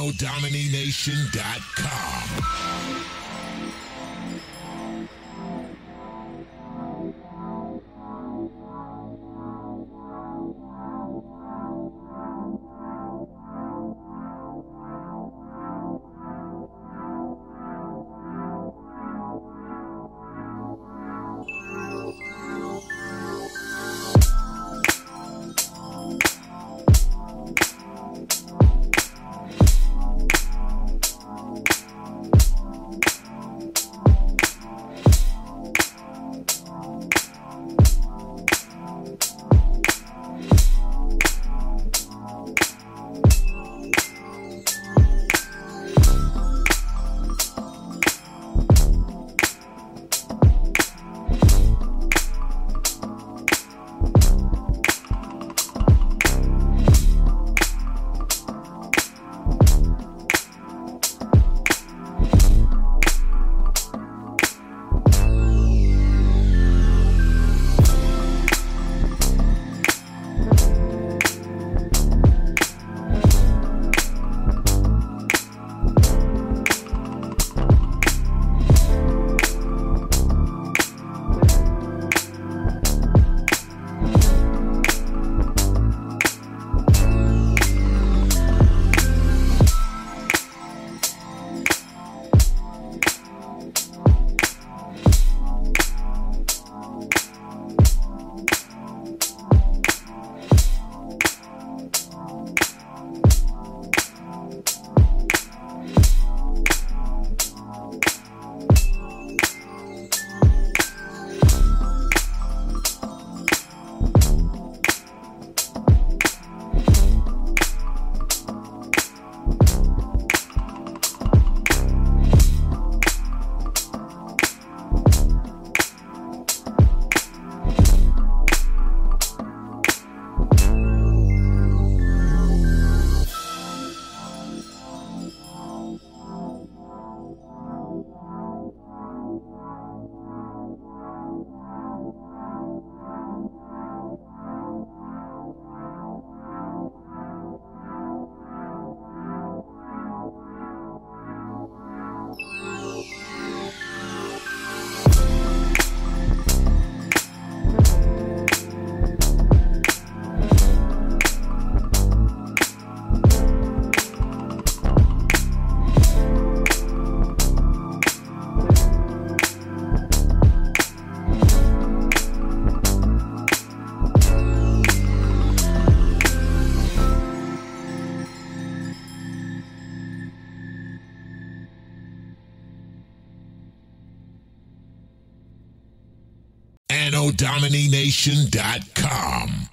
AnnoDominiNation.com. AnnoDominiNation.com.